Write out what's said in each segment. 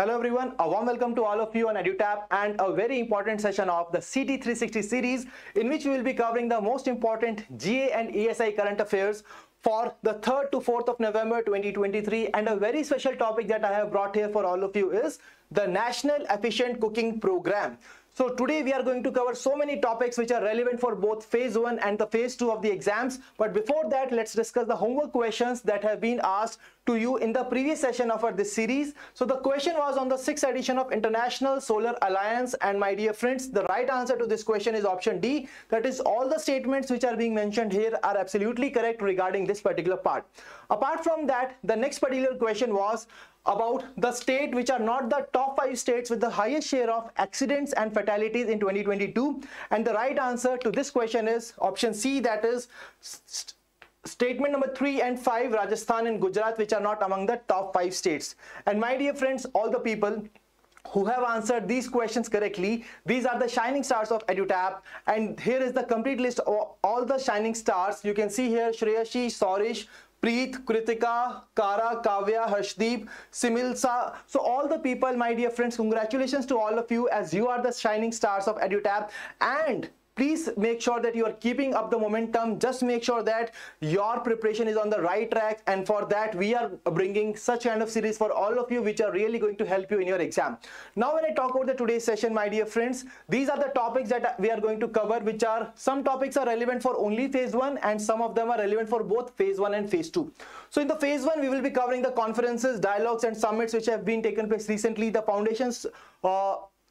Hello everyone, a warm welcome to all of you on edutap and a very important session of the CT360 series, in which we will be covering the most important GA and ESI current affairs for the 3rd to 4th of November 2023. And a very special topic that I have brought here for all of you is the National Efficient Cooking Programme. So today we are going to cover so many topics which are relevant for both phase 1 and the phase 2 of the exams. But before that, let's discuss the homework questions that have been asked to you in the previous session of this series. So the question was on the 6th edition of International Solar Alliance, and my dear friends, the right answer to this question is option D. That is, all the statements which are being mentioned here are absolutely correct regarding this particular part. Apart from that, the next particular question was about the state which are not the top 5 states with the highest share of accidents and fatalities in 2022, and the right answer to this question is option C, that is statement number 3 and 5, Rajasthan and Gujarat, which are not among the top 5 states. And my dear friends, all the people who have answered these questions correctly, these are the shining stars of edutap, and here is the complete list of all the shining stars. You can see here Shreyashi, Saurish, Preet, Kritika, Kara, Kavya, Harshdeep, Similsa. So all the people, my dear friends, congratulations to all of you, as you are the shining stars of edutap. And please make sure that you are keeping up the momentum. Just make sure that your preparation is on the right track, and for that we are bringing such kind of series for all of you which are really going to help you in your exam. Now when I talk about the today's session, my dear friends, these are the topics that we are going to cover, which are, some topics are relevant for only phase 1 and some of them are relevant for both phase 1 and phase 2. So in the phase 1, we will be covering the conferences, dialogues and summits which have been taken place recently, the foundations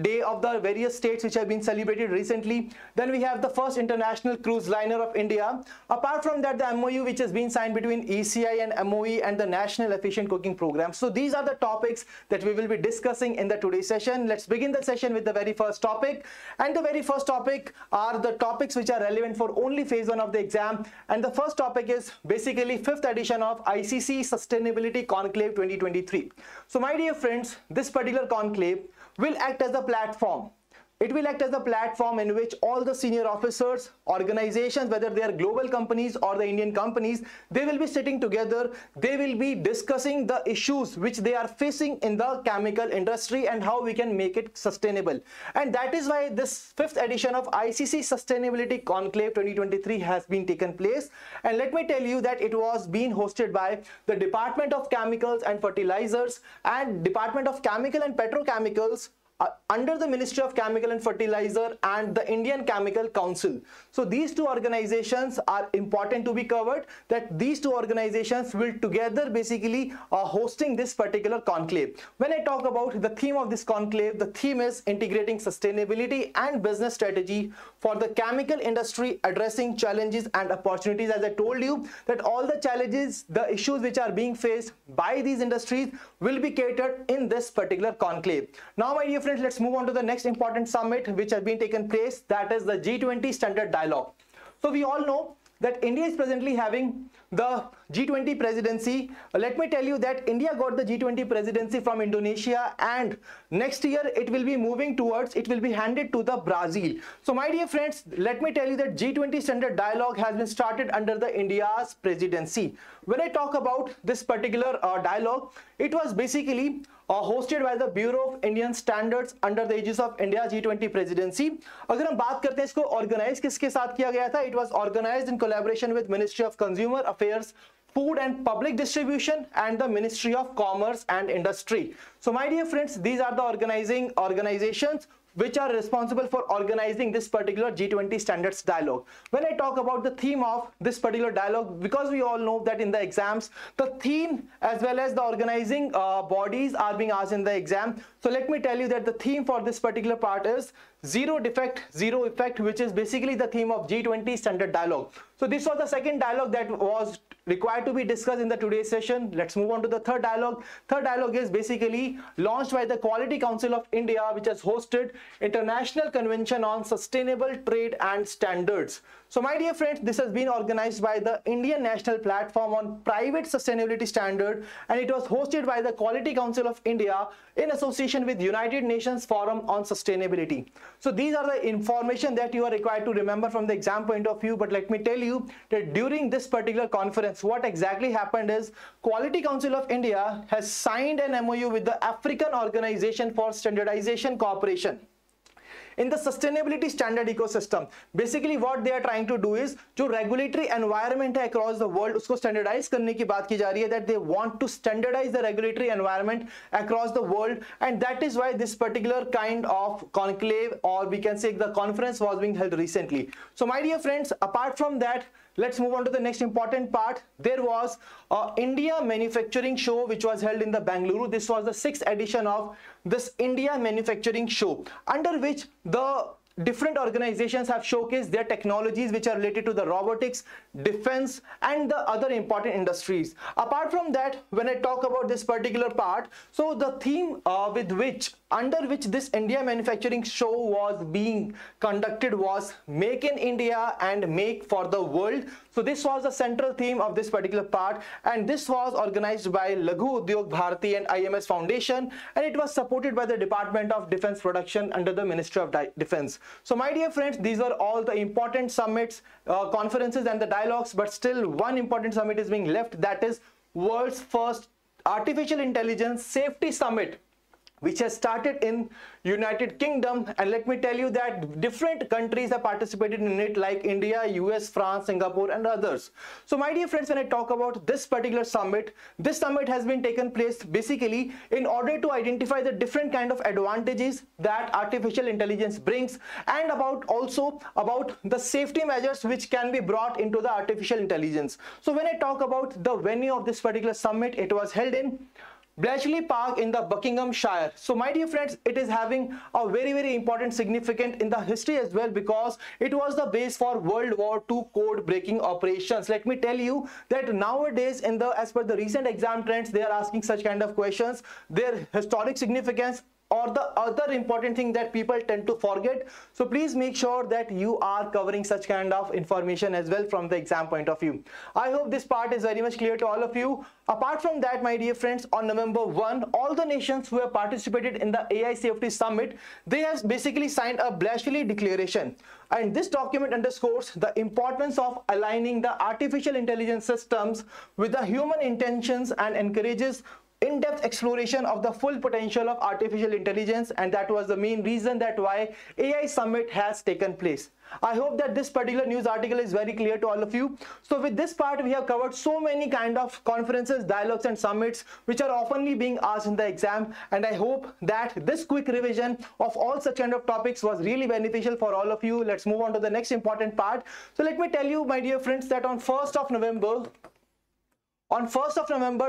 day of the various states which have been celebrated recently. Then we have the first international cruise liner of India. Apart from that, the MOU which has been signed between ECI and MOE and the National Efficient Cooking Programme. So these are the topics that we will be discussing in the today's session. Let's begin the session with the very first topic, and the very first topic are the topics which are relevant for only phase 1 of the exam. And the first topic is basically 5th edition of ICC Sustainability Conclave 2023. So my dear friends, this particular conclave will act as the platform. It will act as a platform in which all the senior officers, organizations, whether they are global companies or the Indian companies, they will be sitting together. They will be discussing the issues which they are facing in the chemical industry and how we can make it sustainable. And that is why this 5th edition of ICC Sustainability Conclave 2023 has been taken place. And let me tell you that it was being hosted by the Department of Chemicals and Fertilizers and Department of Chemical and Petrochemicals, under the Ministry of Chemical and Fertilizer and the Indian Chemical Council. So these two organizations are important to be covered, that these two organizations will together basically hosting this particular conclave. When I talk about the theme of this conclave, the theme is integrating sustainability and business strategy for the chemical industry, addressing challenges and opportunities. As I told you that all the challenges, the issues which are being faced by these industries will be catered in this particular conclave. Now my dear friends, let's move on to the next important summit which has been taken place, that is the G20 standard dialogue. So we all know that India is presently having the G20 presidency. Let me tell you that India got the G20 presidency from Indonesia, and next year it will be moving towards, it will be handed to the Brazil. So my dear friends, let me tell you that G20 standard dialogue has been started under the India's presidency. When I talk about this particular dialogue, it was basically hosted by the Bureau of Indian Standards under the aegis of India G20 presidency. अगर हम बात करते हैं इसको organize किसके साथ किया गया था? It was organized in collaboration with Ministry of Consumer Affairs, Food and Public Distribution and the Ministry of Commerce and Industry. So my dear friends, these are the organizing organizations which are responsible for organizing this particular G20 standards dialogue. When I talk about the theme of this particular dialogue, because we all know that in the exams, the theme as well as the organizing bodies are being asked in the exam. So let me tell you that the theme for this particular part is Zero Defect, Zero Effect, which is basically the theme of G20 standard dialogue. So this was the second dialogue that was required to be discussed in the today's session. Let's move on to the third dialogue. Third dialogue is basically launched by the Quality Council of India, which has hosted International Convention on Sustainable Trade and Standards. So my dear friends, this has been organized by the Indian National Platform on Private Sustainability Standard, and it was hosted by the Quality Council of India in association with United Nations Forum on Sustainability. So these are the information that you are required to remember from the exam point of view. But let me tell you that during this particular conference, what exactly happened is Quality Council of India has signed an MOU with the African Organization for Standardization Corporation in the sustainability standard ecosystem. Basically what they are trying to do is जो regulatory environment है across the world, उसको standardize करने की बात की जा रही है, that they want to standardize the regulatory environment across the world, and that is why this particular kind of conclave, or we can say the conference, was being held recently. So my dear friends, apart from that, let's move on to the next important part. There was an India Manufacturing Show which was held in the Bengaluru. This was the 6th edition of this India Manufacturing Show, under which the different organizations have showcased their technologies which are related to the robotics, defense, and the other important industries. Apart from that, when I talk about this particular part, so the theme under which this India Manufacturing Show was being conducted was Make in India and Make for the World. So this was the central theme of this particular part, and this was organized by Laghu Udyog Bharati and IMS Foundation, and it was supported by the Department of Defense Production under the Ministry of Defense. So my dear friends, these are all the important summits, conferences and the dialogues, but still one important summit is being left, that is World's First Artificial Intelligence Safety Summit, which has started in United Kingdom. And let me tell you that different countries have participated in it, like India, US, France, Singapore, and others. So my dear friends, when I talk about this particular summit, this summit has been taken place basically in order to identify the different kind of advantages that artificial intelligence brings, and also about the safety measures which can be brought into the artificial intelligence. So when I talk about the venue of this particular summit, it was held in Bletchley Park in the Buckinghamshire. So my dear friends, it is having a very, very important significance in the history as well, because it was the base for World War II code breaking operations. Let me tell you that nowadays, as per the recent exam trends, they are asking such kind of questions, their historic significance or the other important thing that people tend to forget. So please make sure that you are covering such kind of information as well from the exam point of view. I hope this part is very much clear to all of you. Apart from that, my dear friends, on November 1, all the nations who have participated in the AI Safety Summit, they have basically signed a Bletchley Declaration. And this document underscores the importance of aligning the artificial intelligence systems with the human intentions and encourages in-depth exploration of the full potential of artificial intelligence, and that was the main reason that why AI Summit has taken place. I hope that this particular news article is very clear to all of you. So with this part, we have covered so many kind of conferences, dialogues and summits which are oftenly being asked in the exam, and I hope that this quick revision of all such kind of topics was really beneficial for all of you. Let's move on to the next important part. So let me tell you, my dear friends, that on 1st of November,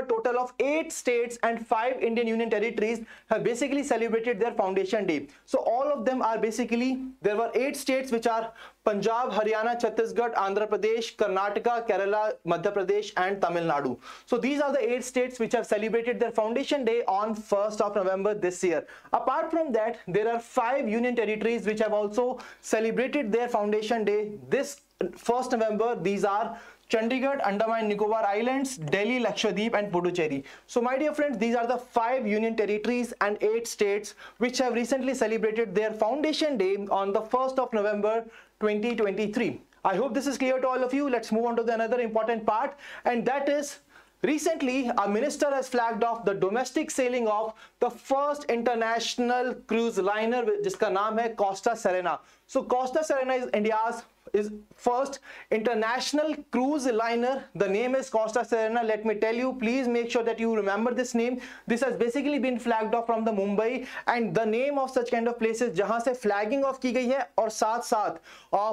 total of 8 states and 5 Indian Union territories have basically celebrated their Foundation Day. So all of them are basically, there were 8 states which are Punjab, Haryana, Chhattisgarh, Andhra Pradesh, Karnataka, Kerala, Madhya Pradesh and Tamil Nadu. So these are the 8 states which have celebrated their Foundation Day on 1st of November this year. Apart from that, there are 5 Union territories which have also celebrated their Foundation Day this 1st November. These are Chandigarh, Andaman Nicobar Islands, Delhi, Lakshadweep and Puducherry. So my dear friends, these are the 5 union territories and 8 states which have recently celebrated their Foundation Day on the 1st of November 2023. I hope this is clear to all of you. Let's move on to the another important part, and that is recently, our minister has flagged off the domestic sailing of the first international cruise liner जिसका नाम है Costa Serena. So Costa Serena is India's first international cruise liner. The name is Costa Serena. Let me tell you, please make sure that you remember this name. This has basically been flagged off from the Mumbai, and the name of such kind of places jahan se flagging off ki gayi hai, aur sath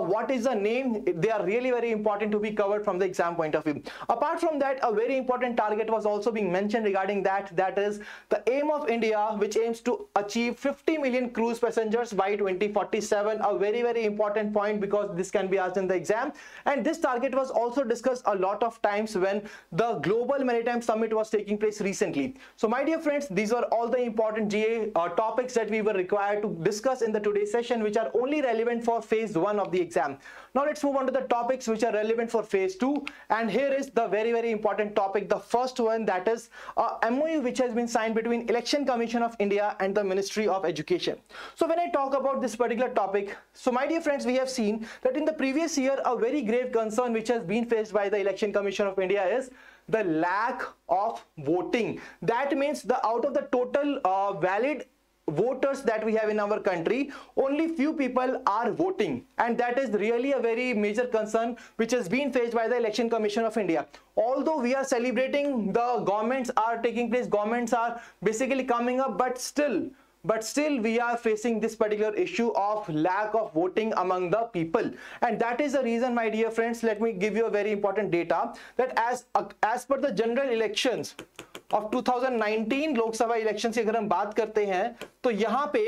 what is the name, they are really very important to be covered from the exam point of view. Apart from that, a very important target was also being mentioned regarding that is the aim of India, which aims to achieve 50 million cruise passengers by 2047. A very, very important point, because this can can be asked in the exam. And this target was also discussed a lot of times when the Global Maritime Summit was taking place recently. So my dear friends, these were all the important GA topics that we were required to discuss in the today's session, which are only relevant for phase 1 of the exam. Now let's move on to the topics which are relevant for phase 2, and here is the very important topic, the first one, that is a MOE which has been signed between Election Commission of India and the Ministry of Education. So when I talk about this particular topic, so my dear friends, we have seen that in the previous year a very grave concern which has been faced by the Election Commission of India is the lack of voting. That means the out of the total valid voters that we have in our country, only few people are voting, and that is really a very major concern which has been faced by the Election Commission of India. Although we are celebrating, the governments are taking place, governments are basically coming up, but still we are facing this particular issue of lack of voting among the people. And that is the reason, my dear friends, let me give you a very important data, that as per the general elections of 2019 लोक सभा election की अगर हम बात करते हैं तो यहाँ पे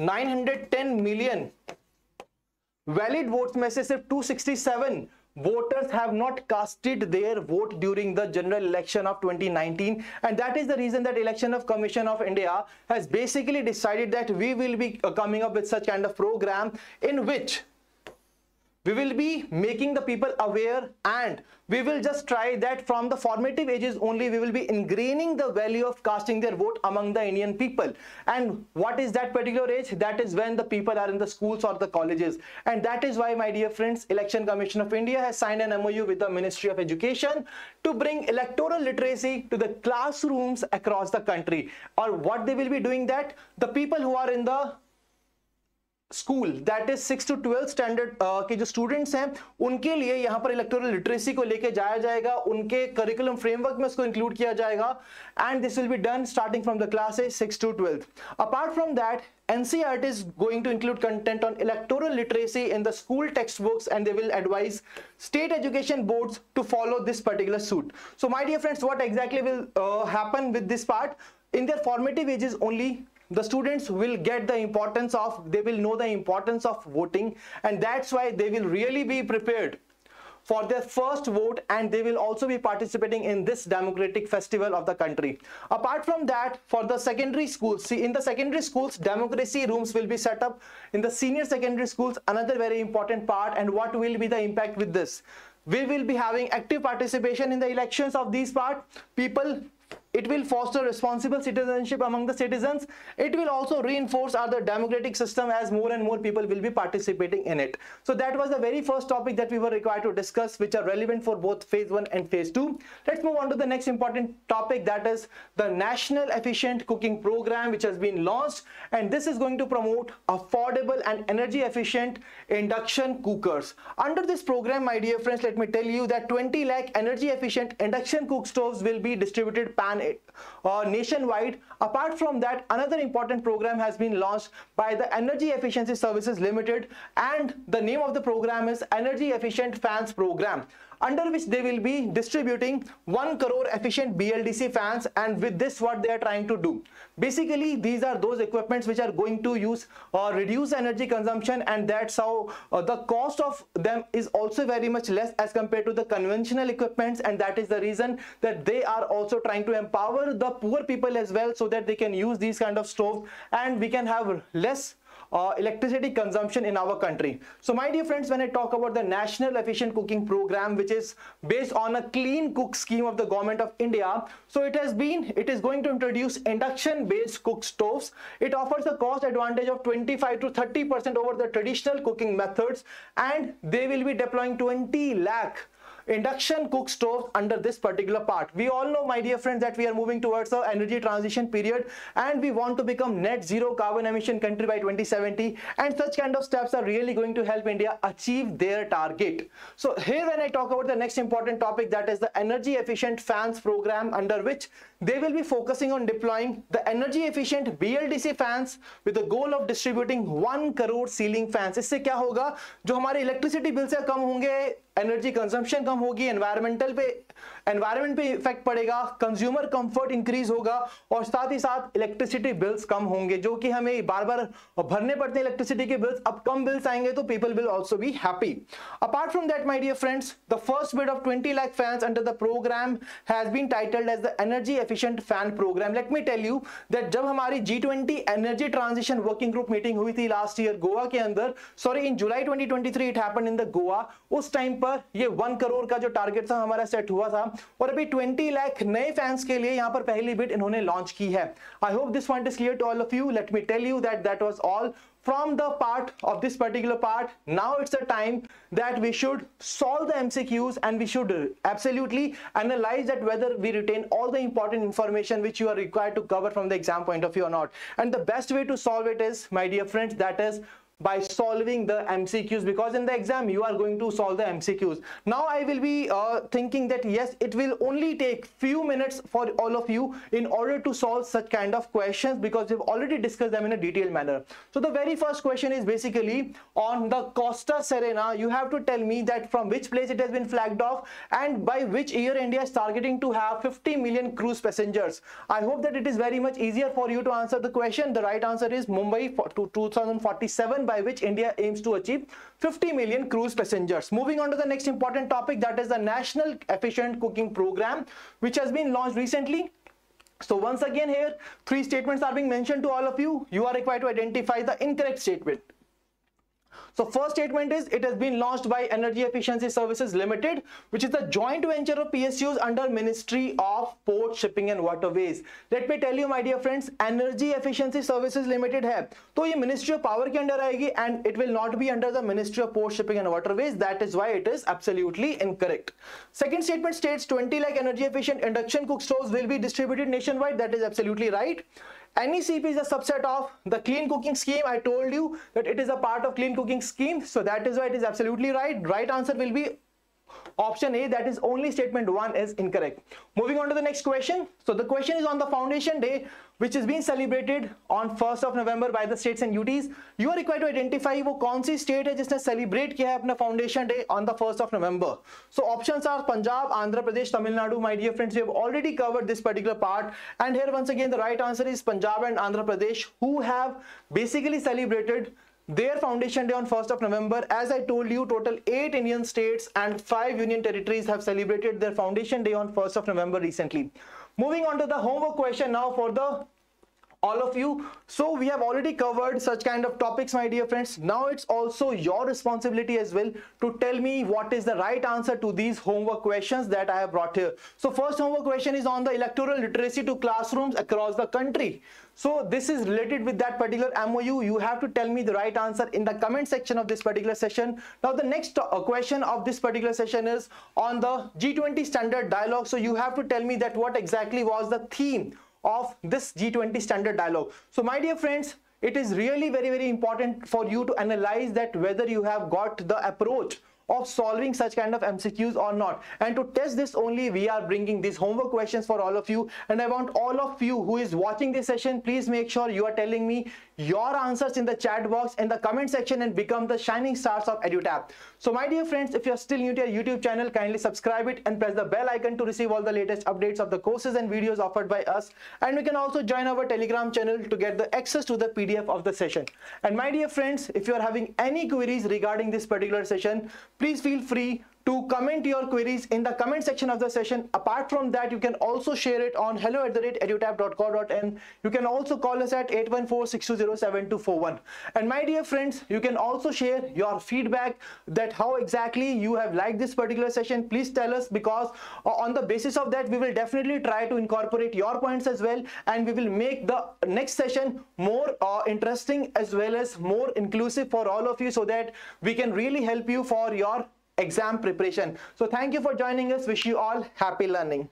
910 मिलियन वैलिड वोट्स में से सिर्फ 267 voters have not casted their vote during the general election of 2019, and that is the reason that Election Commission of India has basically decided that we will be coming up with such kind of program in which we will be making the people aware, and we will just try that from the formative ages only we will be ingraining the value of casting their vote among the Indian people. And what is that particular age? That is when the people are in the schools or the colleges. And that is why, my dear friends, Election Commission of India has signed an MOU with the Ministry of Education to bring electoral literacy to the classrooms across the country. Or what they will be doing, that the people who are in the school that is 6 to 12 standard के जो students हैं उनके लिए यहाँ पर electoral literacy को लेके जाया जाएगा, उनके करिकुलम फ्रेमवर्क में उसको इंक्लूड किया जाएगा, and this will be done starting from the classes 6 to 12. Apart from that, NCERT is going to include content on electoral literacy in the school textbooks, and they will advise state education boards to follow this particular suit. So my dear friends, what exactly will happen with this part? In their formative ages only the students will get the importance of, they will know the importance of voting, and that's why they will really be prepared for their first vote, and they will also be participating in this democratic festival of the country. Apart from that, for the secondary schools, see, in the secondary schools democracy rooms will be set up. In the senior secondary schools, another very important part, and what will be the impact with this? We will be having active participation in the elections of these part people. It will foster responsible citizenship among the citizens. It will also reinforce our democratic system as more and more people will be participating in it. So that was the very first topic that we were required to discuss, which are relevant for both phase 1 and phase 2. Let's move on to the next important topic, that is the National Efficient Cooking Programme, which has been launched, and this is going to promote affordable and energy efficient induction cookers. Under this program, my dear friends, let me tell you that 20 lakh energy efficient induction cook stoves will be distributed nationwide. Apart from that, another important program has been launched by the Energy Efficiency Services Limited, and the name of the program is Energy Efficient Fans Program, under which they will be distributing 1 crore efficient BLDC fans. And with this, what they are trying to do, basically these are those equipments which are going to use or reduce energy consumption, and that's how the cost of them is also very much less as compared to the conventional equipments. And that is the reason that they are also trying to empower the poor people as well, so that they can use these kind of stoves and we can have less electricity consumption in our country. So my dear friends, when I talk about the National Efficient Cooking Programme, which is based on a clean cook scheme of the Government of India, so it is going to introduce induction based cook stoves. It offers a cost advantage of 25% to 30% over the traditional cooking methods, and they will be deploying 20 lakh induction cook stoves under this particular part. We all know, my dear friends, that we are moving towards an energy transition period, and we want to become net zero carbon emission country by 2070, and such kind of steps are really going to help India achieve their target. So here, when I talk about the next important topic, that is the Energy Efficient Fans Program, under which they will be focusing on deploying the energy efficient BLDC fans with the goal of distributing 1 crore ceiling fans. इससे क्या होगा, जो हमारे electricity bill से कम होंगे, energy consumption कम होगी, environmental पे environment पे इफेक्ट पड़ेगा, कंज्यूमर कंफर्ट इंक्रीज होगा और साथ ही साथ इलेक्ट्रिसिटी बिल्स कम होंगे, जो कि हमें बार बार भरने पड़ते हैं इलेक्ट्रिसिटी के बिल्स, अब कम बिल्स आएंगे तो people will also be happy. Apart from that my dear friends, the first bid of 20 lakh fans under the program has been titled as the energy efficient fan program. Let me tell you that जब हमारी G20 energy transition working group meeting हुई थी last year Goa के अंदर, sorry in July 2023 it happened in the Goa, उस time पर ये 1 करोड़ का जो टारगेट था हमारा सेट हुआ था और अभी 20 लाख नए फैंस के लिए यहां पर पहली बिट इन्होंने लॉन्च की है. I hope this point is clear to all of you. Let me tell you that that was all from the part of this particular part. Now it's the time that we should solve the MCQs and we should absolutely analyze that whether we retain all the important information which you are required to cover from the exam point of view or not. And the best way to solve it is, my dear friends, that is by solving the MCQs, because in the exam you are going to solve the MCQs. Now I will be thinking that yes, it will only take few minutes for all of you in order to solve such kind of questions, because we've already discussed them in a detailed manner. So the very first question is basically on the Costa Serena. You have to tell me that from which place it has been flagged off and by which year India is targeting to have 50 million cruise passengers. I hope that it is very much easier for you to answer the question. The right answer is Mumbai to 2047, by which India aims to achieve 50 million cruise passengers. Moving on to the next important topic, that is the National Efficient Cooking Programme, which has been launched recently. So once again here, 3 statements are being mentioned to all of you. You are required to identify the incorrect statement. So first statement is, it has been launched by Energy Efficiency Services Limited, which is the joint venture of PSUs under Ministry of Port, Shipping and Waterways. Let me tell you my dear friends, Energy Efficiency Services Limited है तो ये Ministry of Power के under आएगी and it will not be under the Ministry of Port, Shipping and Waterways. That is why it is absolutely incorrect. Second statement states 20 lakh energy efficient induction cook stoves will be distributed nationwide. That is absolutely right. NECP is a subset of the Clean Cooking Scheme. I told you that it is a part of Clean Cooking Scheme, so that is why it is absolutely right. Right answer will be option A, that is only statement 1 is incorrect. Moving on to the next question. So the question is on the Foundation Day, which is being celebrated on 1st of November by the states and UTs. You are required to identify वो कौन सी state है जिसने celebrate किया है अपना Foundation Day on the 1st of November. So options are Punjab, Andhra Pradesh, Tamil Nadu. My dear friends, we have already covered this particular part. And here once again the right answer is Punjab and Andhra Pradesh, who have basically celebrated their Foundation Day on 1st of November. As I told you, total 8 Indian states and 5 union territories have celebrated their Foundation Day on 1st of November recently. Moving on to the homework question now for the all of you. So we have already covered such kind of topics, my dear friends. Now it's also your responsibility as well to tell me what is the right answer to these homework questions that I have brought here. So first homework question is on the electoral literacy to classrooms across the country. So this is related with that particular MOU. You have to tell me the right answer in the comment section of this particular session. Now the next question of this particular session is on the G20 standard dialogue. So you have to tell me that what exactly was the theme of this G20 standard dialogue. So my dear friends, it is really very, very important for you to analyze that whether you have got the approach of solving such kind of MCQs or not. And to test this only, we are bringing these homework questions for all of you. And I want all of you who is watching this session, please make sure you are telling me your answers in the chat box, in the comment section, and become the shining stars of edutap. So my dear friends, if you are still new to your YouTube channel, kindly subscribe it and press the bell icon to receive all the latest updates of the courses and videos offered by us. And we can also join our Telegram channel to get the access to the PDF of the session. And my dear friends, if you are having any queries regarding this particular session, please feel free to comment your queries in the comment section of the session. Apart from that, you can also share it on hello@edutap.co.in. You can also call us at 8146207241. And my dear friends, you can also share your feedback that how exactly you have liked this particular session. Please tell us, because on the basis of that, we will definitely try to incorporate your points as well. And we will make the next session more interesting as well as more inclusive for all of you, so that we can really help you for your exam preparation. So thank you for joining us. Wish you all happy learning.